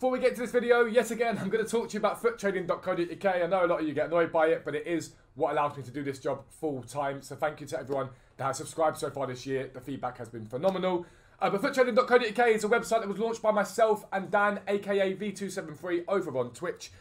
Before we get to this video, yet again, I'm going to talk to you about foottrading.co.uk. I know a lot of you get annoyed by it, but it is what allows me to do this job full time. So thank you to everyone that has subscribed so far this year. The feedback has been phenomenal. But foottrading.co.uk is a website that was launched by myself and Dan, aka V273, over on Twitch,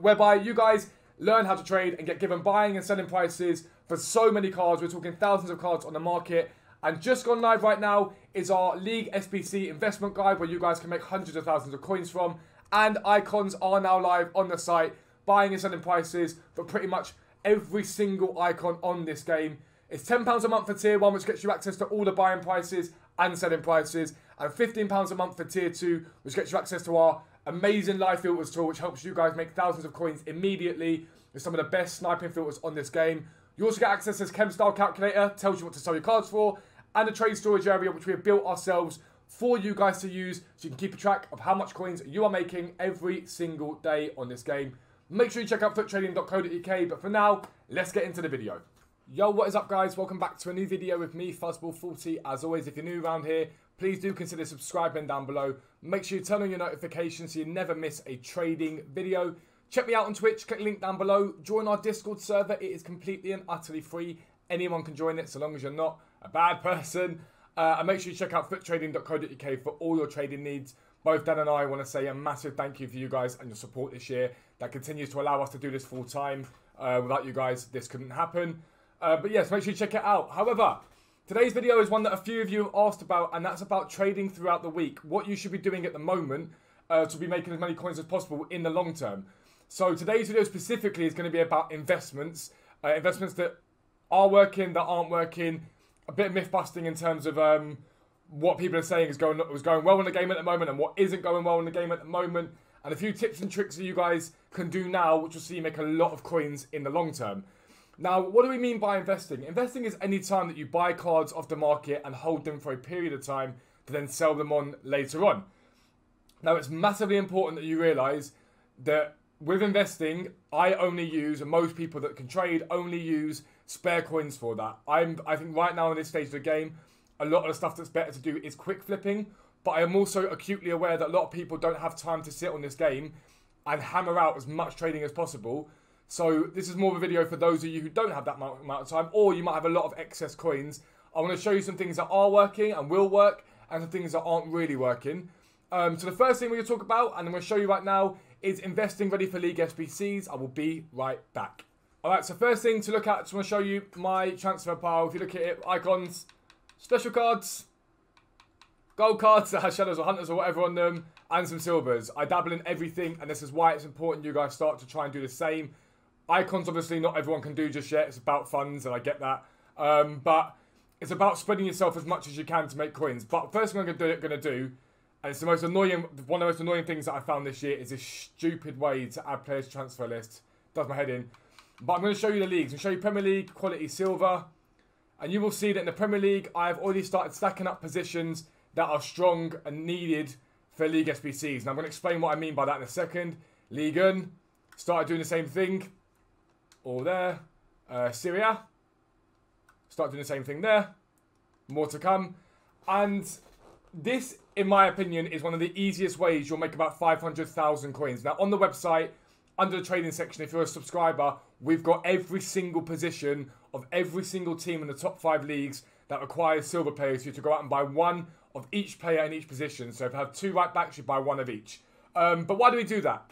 whereby you guys learn how to trade and get given buying and selling prices for so many cards. We're talking thousands of cards on the market. And just gone live right now is our LEAGUE SBC investment guide where you guys can make hundreds of thousands of coins from. And icons are now live on the site, buying and selling prices for pretty much every single icon on this game. It's £10 a month for Tier 1, which gets you access to all the buying prices and selling prices. And £15 a month for Tier 2, which gets you access to our amazing live filters tool, which helps you guys make thousands of coins immediately with some of the best sniping filters on this game. You also get access to this CHEM style calculator, tells you what to sell your cards for, and a trade storage area which we have built ourselves for you guys to use so you can keep a track of how much coins you are making every single day on this game. Make sure you check out foottrading.co.uk, but for now, let's get into the video. Yo, what is up guys? Welcome back to a new video with me, fuzzball40. As always, if you're new around here, please do consider subscribing down below. Make sure you turn on your notifications so you never miss a trading video. Check me out on Twitch, click the link down below. Join our Discord server, it is completely and utterly free. Anyone can join it so long as you're not a bad person. And make sure you check out foottrading.co.uk for all your trading needs. Both Dan and I want to say a massive thank you for you guys and your support this year. That continues to allow us to do this full time. Without you guys, this couldn't happen. But yes, make sure you check it out. However, today's video is one that a few of you have asked about, and that's about trading throughout the week. What you should be doing at the moment to be making as many coins as possible in the long term. So today's video specifically is going to be about investments. Investments that are working, that aren't working. A bit of myth-busting in terms of what people are saying was going well in the game at the moment and what isn't going well in the game at the moment. And a few tips and tricks that you guys can do now, which will see you make a lot of coins in the long term. Now, what do we mean by investing? Investing is any time that you buy cards off the market and hold them for a period of time to then sell them on later on. Now, it's massively important that you realise that with investing, I only use, and most people that can trade only use spare coins for that. I think right now in this stage of the game, a lot of the stuff that's better to do is quick flipping, but I am also acutely aware that a lot of people don't have time to sit on this game and hammer out as much trading as possible. So this is more of a video for those of you who don't have that amount of time, or you might have a lot of excess coins. I want to show you some things that are working and will work, and some things that aren't really working. So the first thing we're going to talk about, and I'm going to show you right now, is investing ready for League SBCs. I will be right back. Alright, so first thing to look at, I just want to show you my transfer pile. If you look at it, icons, special cards, gold cards that have shadows or hunters or whatever on them, and some silvers. I dabble in everything, and this is why it's important you guys start to try and do the same. Icons, obviously, not everyone can do just yet. It's about funds, and I get that. But it's about spreading yourself as much as you can to make coins. But first thing I'm going to do, and it's the most annoying, one of the most annoying things that I found this year, is this stupid way to add players to transfer list. Does my head in. But I'm going to show you the leagues. I'm going to show you Premier League, quality silver. And you will see that in the Premier League, I've already started stacking up positions that are strong and needed for League SBCs. And I'm going to explain what I mean by that in a second. Ligue 1, started doing the same thing. All there. Syria, started doing the same thing there. More to come. And this, in my opinion, is one of the easiest ways you'll make about 500,000 coins. Now, on the website, under the trading section, if you're a subscriber, we've got every single position of every single team in the top 5 leagues that requires silver players. You have to go out and buy one of each player in each position. So if you have 2 right backs, you buy one of each. But why do we do that?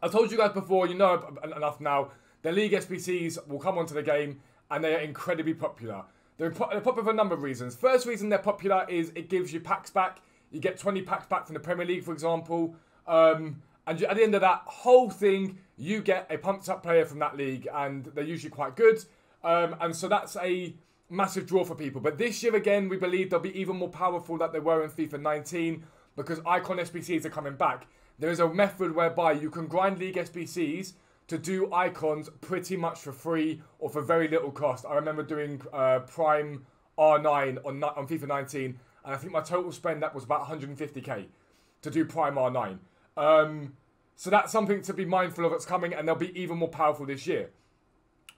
I told you guys before, you know enough now, the League SBCs will come onto the game and they are incredibly popular. They're popular for a number of reasons. First reason they're popular is it gives you packs back. You get 20 packs back from the Premier League, for example. And at the end of that whole thing, you get a pumped-up player from that league, and they're usually quite good. And so that's a massive draw for people. But this year, again, we believe they'll be even more powerful than they were in FIFA 19 because ICON SBCs are coming back. There is a method whereby you can grind League SBCs to do icons pretty much for free or for very little cost. I remember doing Prime R9 on FIFA 19, and I think my total spend that was about 150k to do Prime R9. So that's something to be mindful of that's coming, and they'll be even more powerful this year.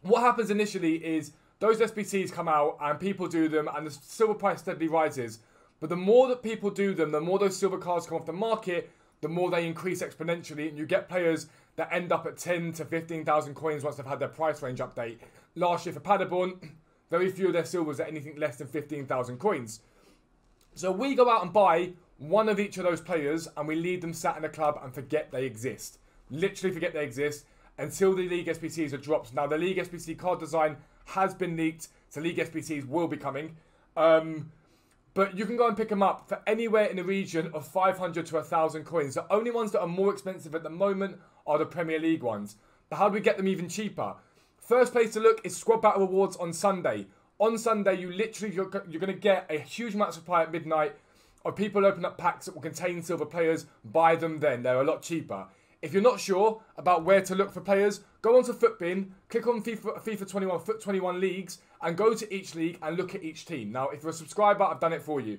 What happens initially is those SBCs come out and people do them and the silver price steadily rises. But the more that people do them, the more those silver cards come off the market, the more they increase exponentially, and you get players that end up at 10 to 15,000 coins once they've had their price range update. Last year for Paderborn, very few of their silvers at anything less than 15,000 coins. So we go out and buy one of each of those players, and we leave them sat in the club and forget they exist. Literally forget they exist until the League SBCs are dropped. Now, the League SBC card design has been leaked, so League SBCs will be coming. But you can go and pick them up for anywhere in the region of 500 to 1,000 coins. The only ones that are more expensive at the moment are the Premier League ones. But how do we get them even cheaper? First place to look is Squad Battle Rewards on Sunday. On Sunday, you're going to get a huge amount of supply at midnight of people opening up packs that will contain silver players. Buy them then. They're a lot cheaper. If you're not sure about where to look for players, go onto Futbin, click on FIFA 21, Foot 21 Leagues, and go to each league and look at each team. Now, if you're a subscriber, I've done it for you.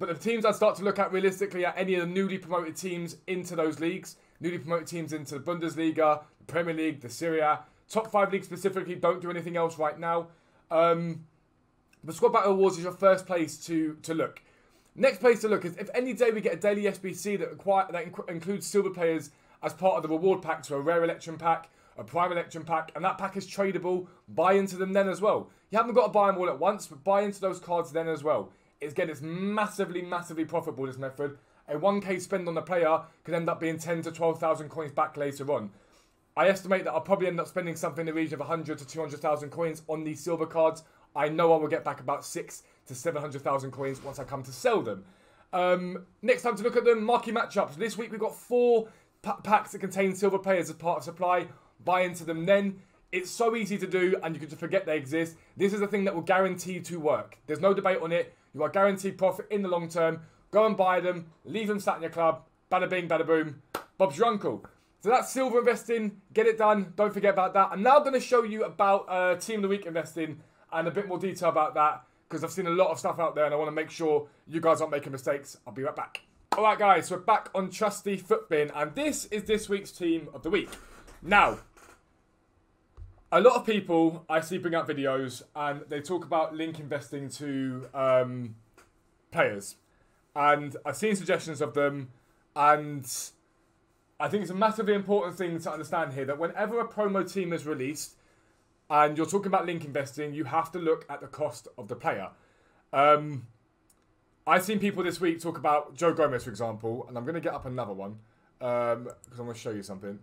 But the teams I'd start to look at realistically are any of the newly promoted teams into those leagues, newly promoted teams into the Bundesliga, the Premier League, the Serie A. Top 5 leagues specifically don't do anything else right now. The Squad Battle Awards is your first place to look. Next place to look is if any day we get a daily SBC that includes silver players as part of the reward pack, so a rare election pack, a prime election pack, and that pack is tradable, buy into them then as well. You haven't got to buy them all at once, but buy into those cards then as well. Again, it's massively, massively profitable, this method. A 1k spend on the player could end up being 10 to 12,000 coins back later on. I estimate that I'll probably end up spending something in the region of 100 to 200,000 coins on these silver cards. I know I will get back about 600 to 700,000 coins once I come to sell them. Next time to look at them, marquee matchups. This week we've got 4 packs that contain silver players as part of supply. Buy into them then. It's so easy to do, and you can just forget they exist. This is the thing that will guarantee to work. There's no debate on it. You are guaranteed profit in the long term. Go and buy them, leave them sat in your club. Bada bing, bada boom, Bob's your uncle. So that's silver investing. Get it done. Don't forget about that. I'm now going to show you about team of the week investing and a bit more detail about that, because I've seen a lot of stuff out there and I want to make sure you guys aren't making mistakes. I'll be right back. Alright guys, we're back on Trusty Futbin, and this is this week's team of the week. Now, a lot of people I see bring up videos and they talk about link investing to players. And I've seen suggestions of them, and I think it's a massively important thing to understand here that whenever a promo team is released and you're talking about link investing, you have to look at the cost of the player. I've seen people this week talk about Joe Gomez, for example, and I'm going to get up another one because I'm going to show you something.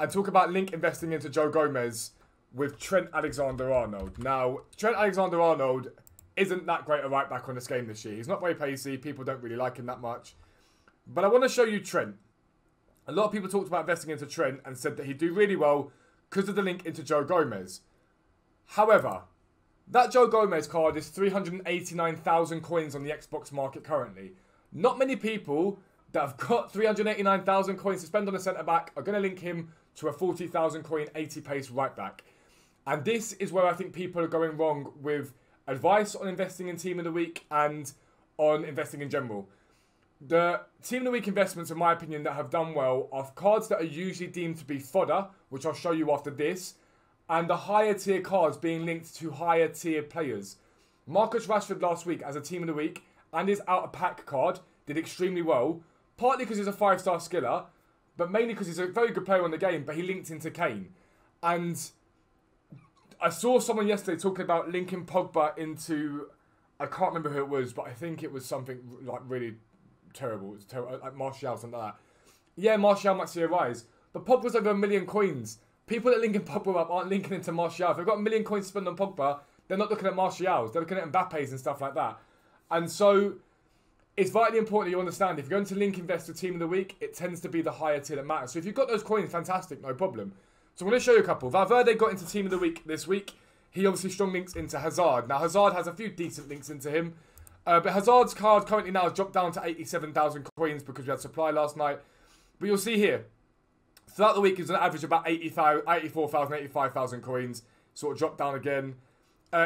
And talk about link investing into Joe Gomez with Trent Alexander-Arnold. Now, Trent Alexander-Arnold isn't that great a right back on this game this year. He's not very pacey. People don't really like him that much. But I want to show you Trent. A lot of people talked about investing into Trent and said that he'd do really well because of the link into Joe Gomez. However, that Joe Gomez card is 389,000 coins on the Xbox market currently. Not many people that have got 389,000 coins to spend on a centre-back are going to link him to a 40,000 coin 80 pace right back. And this is where I think people are going wrong with advice on investing in team of the week and on investing in general. The team of the week investments, in my opinion, that have done well are cards that are usually deemed to be fodder, which I'll show you after this, and the higher tier cards being linked to higher tier players. Marcus Rashford last week as a team of the week and his outer pack card did extremely well, partly because he's a 5-star skiller, but mainly because he's a very good player on the game, but he linked into Kane. And I saw someone yesterday talking about linking Pogba into, I can't remember who it was, but I think it was something like really terrible. It was like Martial, something like that. Yeah, Martial might see a rise, but Pogba's over 1 million coins. People that link in Pogba up aren't linking into Martial. If they've got 1 million coins to spend on Pogba, they're not looking at Martial's. They're looking at Mbappe's and stuff like that. And so it's vitally important that you understand if you're going to link invest to team of the week, it tends to be the higher tier that matters. So if you've got those coins, fantastic, no problem. So I'm going to show you a couple. Valverde got into team of the week this week. He obviously strong links into Hazard. Now Hazard has a few decent links into him. But Hazard's card currently now has dropped down to 87,000 coins because we had supply last night. But you'll see here, throughout the week it was on average about 84,000, 85,000 coins. Sort of dropped down again.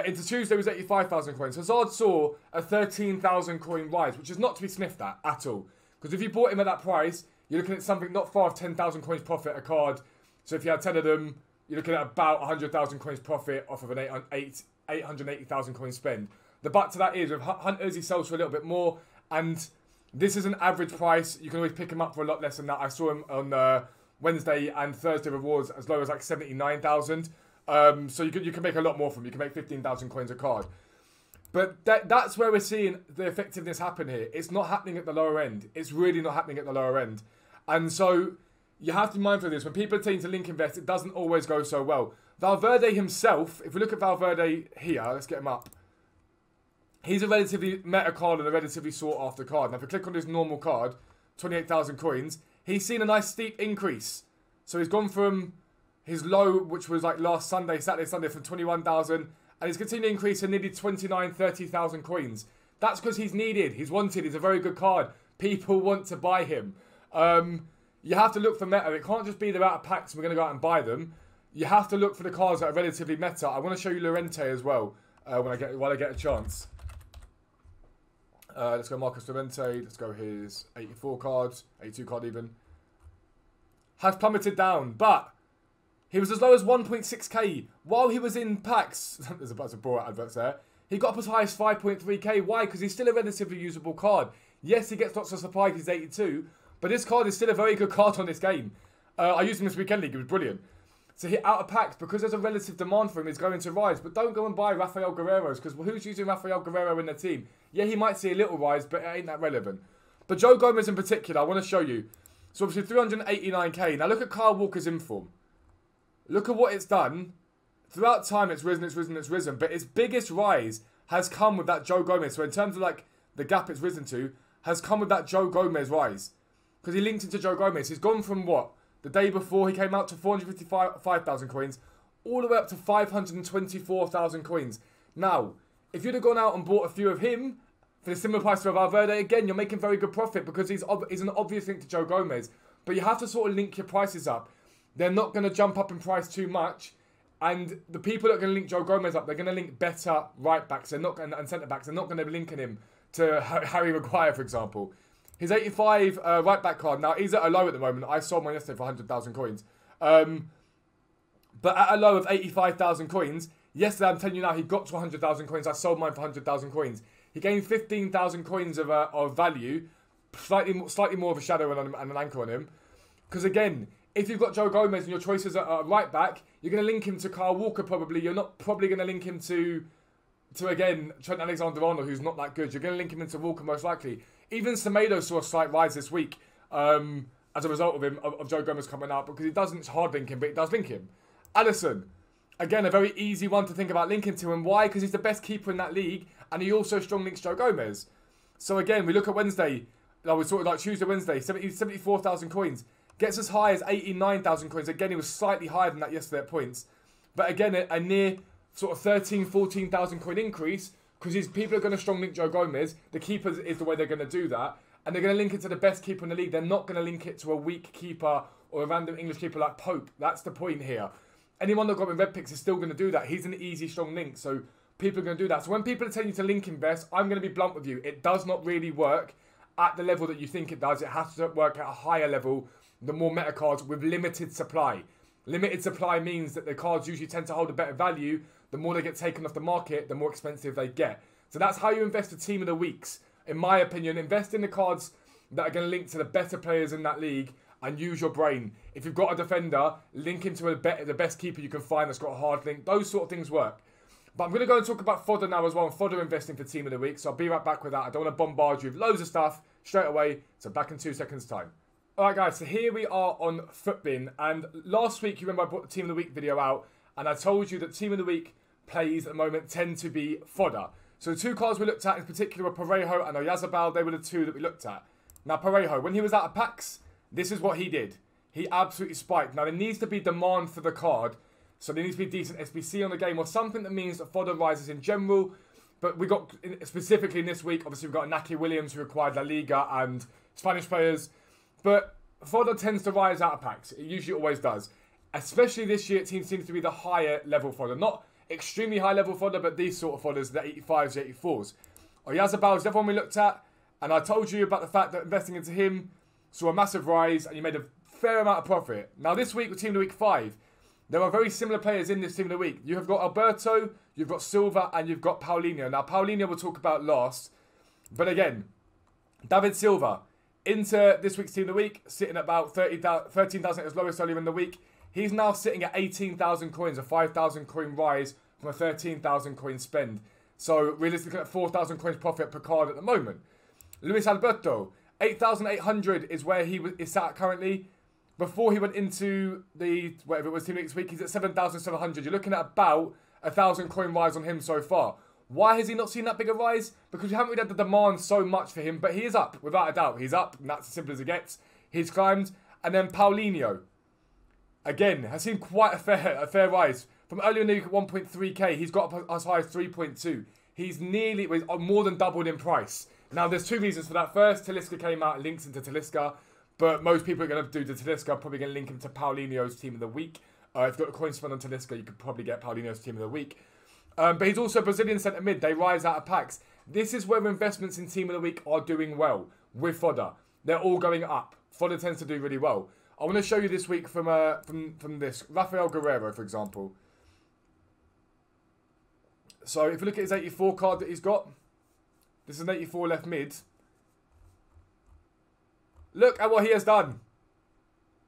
Into Tuesday was 85,000 coins. Hazard saw a 13,000 coin rise, which is not to be sniffed at all. Because if you bought him at that price, you're looking at something not far off 10,000 coins profit a card. So if you had 10 of them, you're looking at about 100,000 coins profit off of an 880,000 coin spend. The but to that is with Hunters, he sells for a little bit more. And This is an average price. You can always pick him up for a lot less than that. I saw him on Wednesday and Thursday rewards as low as like 79,000. So you can make a lot more from him. You can make 15,000 coins a card. But that's where we're seeing the effectiveness happen here. It's not happening at the lower end. It's really not happening at the lower end. And so you have to be mindful of this. When people are taking to link invest, it doesn't always go so well. Valverde himself, if we look at Valverde here, let's get him up. He's a relatively meta card and a relatively sought-after card. Now, if we click on his normal card, 28,000 coins, he's seen a nice steep increase. So he's gone from his low, which was like last Sunday, Saturday, Sunday, from 21,000... and he's continued to increase to nearly 29,000, 30,000 coins. That's because he's needed. He's wanted. He's a very good card. People want to buy him. You have to look for meta. It can't just be they're out of packs and we're going to go out and buy them. You have to look for the cards that are relatively meta. I want to show you Llorente as well while I get a chance. Let's go Marcus Tormente. Let's go his 84 cards, 82 card even. Has plummeted down, but he was as low as 1.6k. While he was in packs, there's a bunch of broad adverts there, he got up as high as 5.3k. Why? Because he's still a relatively usable card. Yes, he gets lots of supply because he's 82, but this card is still a very good card on this game. I used him this weekend league, it was brilliant. So he out of packs, because there's a relative demand for him, is going to rise. But don't go and buy Rafael Guerrero's, because who's using Rafael Guerrero in their team? Yeah, he might see a little rise, but it ain't that relevant. But Joe Gomez in particular, I want to show you. So obviously 389k. Now look at Kyle Walker's inform. Look at what it's done. Throughout time, it's risen, it's risen, it's risen. But its biggest rise has come with that Joe Gomez. So in terms of like the gap it's risen to, has come with that Joe Gomez rise. Because he linked into Joe Gomez. He's gone from what? The day before he came out to 455,000 coins, all the way up to 524,000 coins. Now, if you'd have gone out and bought a few of him for the similar price to Valverde, again, you're making very good profit because he's an obvious link to Joe Gomez. But you have to sort of link your prices up. They're not going to jump up in price too much. And the people that are going to link Joe Gomez up, they're going to link better right-backs and centre-backs. They're not going to be linking him to Harry Maguire, for example. His 85 right-back card, now he's at a low at the moment. I sold mine yesterday for 100,000 coins. But at a low of 85,000 coins, yesterday, I'm telling you now, he got to 100,000 coins. I sold mine for 100,000 coins. He gained 15,000 coins of value, slightly more of a shadow and an anchor on him. Because again, if you've got Joe Gomez and your choices are right back, you're going to link him to Kyle Walker probably. You're not probably going to link him to again, Trent Alexander-Arnold, who's not that good. You're going to link him into Walker most likely. Even Semedo saw a slight rise this week as a result of him, of Joe Gomez coming out, because it doesn't hard link him, but it does link him. Alisson, again, a very easy one to think about linking to him. Why? Because he's the best keeper in that league, and he also strong links Joe Gomez. So again, we look at Wednesday. Now we sort of like Tuesday, Wednesday, 74,000 coins. Gets as high as 89,000 coins. Again, he was slightly higher than that yesterday at points. But again, a near sort of 13,000, 14,000 coin increase, because people are going to strong link Joe Gomez. The keeper is the way they're going to do that. And they're going to link it to the best keeper in the league. They're not going to link it to a weak keeper or a random English keeper like Pope. That's the point here. Anyone that got in red picks is still going to do that. He's an easy, strong link. So people are going to do that. So when people are telling you to link invest, I'm going to be blunt with you. It does not really work at the level that you think it does. It has to work at a higher level. The more meta cards with limited supply. Limited supply means that the cards usually tend to hold a better value. The more they get taken off the market, the more expensive they get. So that's how you invest a team of the weeks. In my opinion, invest in the cards that are going to link to the better players in that league and use your brain. If you've got a defender, link him to the best keeper you can find that's got a hard link. Those sort of things work. But I'm going to go and talk about fodder now as well, and fodder investing for team of the week. So I'll be right back with that. I don't want to bombard you with loads of stuff straight away. So back in 2 seconds time. Alright guys, so here we are on Futbin, and last week you remember I brought the Team of the Week video out, and I told you that Team of the Week plays at the moment tend to be fodder. So the two cards we looked at in particular were Parejo and Oyarzabal. They were the two that we looked at. Now Parejo, when he was out of packs, this is what he did. He absolutely spiked. Now there needs to be demand for the card, so there needs to be decent SBC on the game or something that means that fodder rises in general. But we got, specifically in this week, obviously we've got Nacki Williams who acquired La Liga and Spanish players. But fodder tends to rise out of packs. It usually always does. Especially this year, teams seem to be the higher level fodder. Not extremely high level fodder, but these sort of fodders, the 85s, the 84s. Oyarzabal is the one we looked at. And I told you about the fact that investing into him saw a massive rise and you made a fair amount of profit. Now this week, with Team of the Week 5, there are very similar players in this Team of the Week. You have got Alberto, you've got Silva, and you've got Paulinho. Now Paulinho we'll talk about last. But again, David Silva into this week's Team of the Week, sitting at about 13,000 as lowest earlier in the week. He's now sitting at 18,000 coins, a 5,000 coin rise from a 13,000 coin spend. So realistically at 4,000 coins profit per card at the moment. Luis Alberto, 8,800 is where he is at currently. Before he went into the, whatever it was, Team of the Week this week, he's at 7,700. You're looking at about a 1,000 coin rise on him so far. Why has he not seen that big a rise? Because we haven't really had the demand so much for him, but he is up, without a doubt. He's up, and that's as simple as it gets. He's climbed. And then Paulinho, again, has seen quite a fair rise. From earlier in the week at 1.3k, he's got up as high as 3.2. He's nearly, more than doubled in price. Now, there's two reasons for that. First, Talisca came out, links into Talisca, but most people are going to do the Talisca, probably going to link him to Paulinho's Team of the Week. If you've got a coin spend on Talisca, you could probably get Paulinho's Team of the Week. But he's also Brazilian centre mid. They rise out of packs. This is where investments in Team of the Week are doing well with fodder. They're all going up. Fodder tends to do really well. I want to show you this week from this. Rafael Guerrero, for example. So if you look at his 84 card that he's got, this is an 84 left mid. Look at what he has done.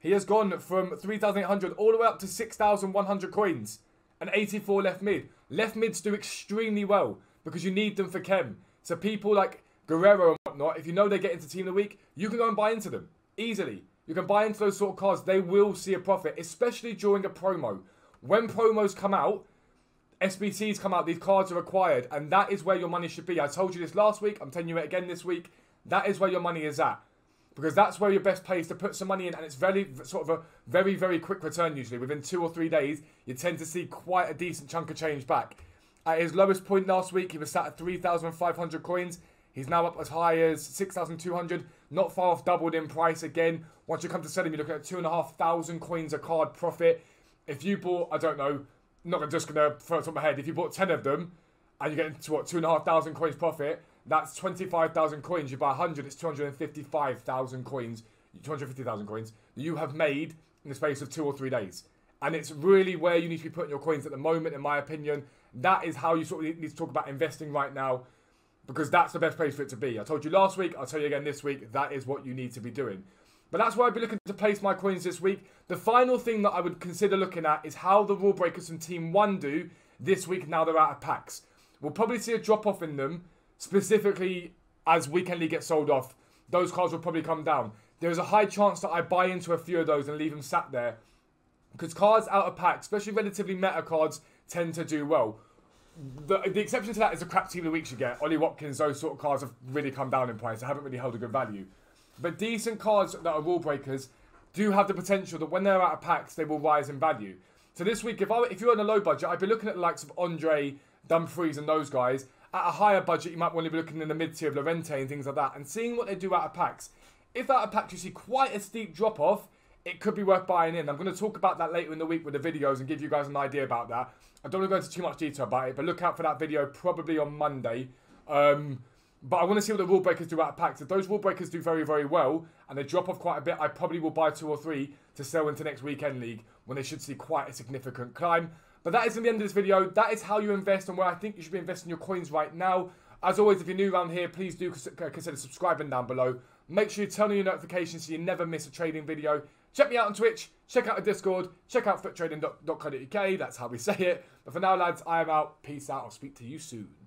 He has gone from 3,800 all the way up to 6,100 coins. An 84 left mid. Left mids do extremely well because you need them for chem. So people like Guerrero and whatnot, if you know they get into Team of the Week, you can go and buy into them easily. You can buy into those sort of cards. They will see a profit, especially during a promo. When promos come out, SBCs come out, these cards are acquired, and that is where your money should be. I told you this last week. I'm telling you it again this week. That is where your money is at, because that's where your best place to put some money in, and it's very sort of a very, very quick return usually. Within 2 or 3 days, you tend to see quite a decent chunk of change back. At his lowest point last week, he was sat at 3,500 coins. He's now up as high as 6,200, not far off doubled in price again. Once you come to sell him, you're looking at 2,500 coins a card profit. If you bought, I don't know, I'm just going to throw it on my head, if you bought 10 of them, and you get into what, 2,500 coins profit, that's 25,000 coins. You buy 100, it's 255,000 coins, 250,000 coins that you have made in the space of 2 or 3 days. And it's really where you need to be putting your coins at the moment, in my opinion. That is how you sort of need to talk about investing right now, because that's the best place for it to be. I told you last week, I'll tell you again this week, that is what you need to be doing. But that's where I'd be looking to place my coins this week. The final thing that I would consider looking at is how the rule breakers from Team 1 do this week now they're out of packs. We'll probably see a drop-off in them, specifically as Weekend League gets sold off. Those cards will probably come down. There's a high chance that I buy into a few of those and leave them sat there, because cards out of packs, especially relatively meta cards, tend to do well. The exception to that is the crap Team of the Week you get. Ollie Watkins, those sort of cards have really come down in price. They haven't really held a good value. But decent cards that are rule breakers do have the potential that when they're out of packs, they will rise in value. So this week, if you're on a low budget, I'd be looking at the likes of Andre, Dumfries and those guys. At a higher budget, you might want to be looking in the mid-tier of Llorente and things like that, and seeing what they do out of packs. If out of packs you see quite a steep drop-off, it could be worth buying in. I'm going to talk about that later in the week with the videos and give you guys an idea about that. I don't want to go into too much detail about it, but look out for that video probably on Monday. But I want to see what the rule breakers do out of packs. If those rule breakers do very, very well and they drop off quite a bit, I probably will buy 2 or 3 to sell into next Weekend League when they should see quite a significant climb. But that is the end of this video. That is how you invest and where I think you should be investing your coins right now. As always, if you're new around here, please do consider subscribing down below. Make sure you turn on your notifications so you never miss a trading video. Check me out on Twitch. Check out the Discord. Check out foottrading.co.uk. That's how we say it. But for now, lads, I am out. Peace out. I'll speak to you soon.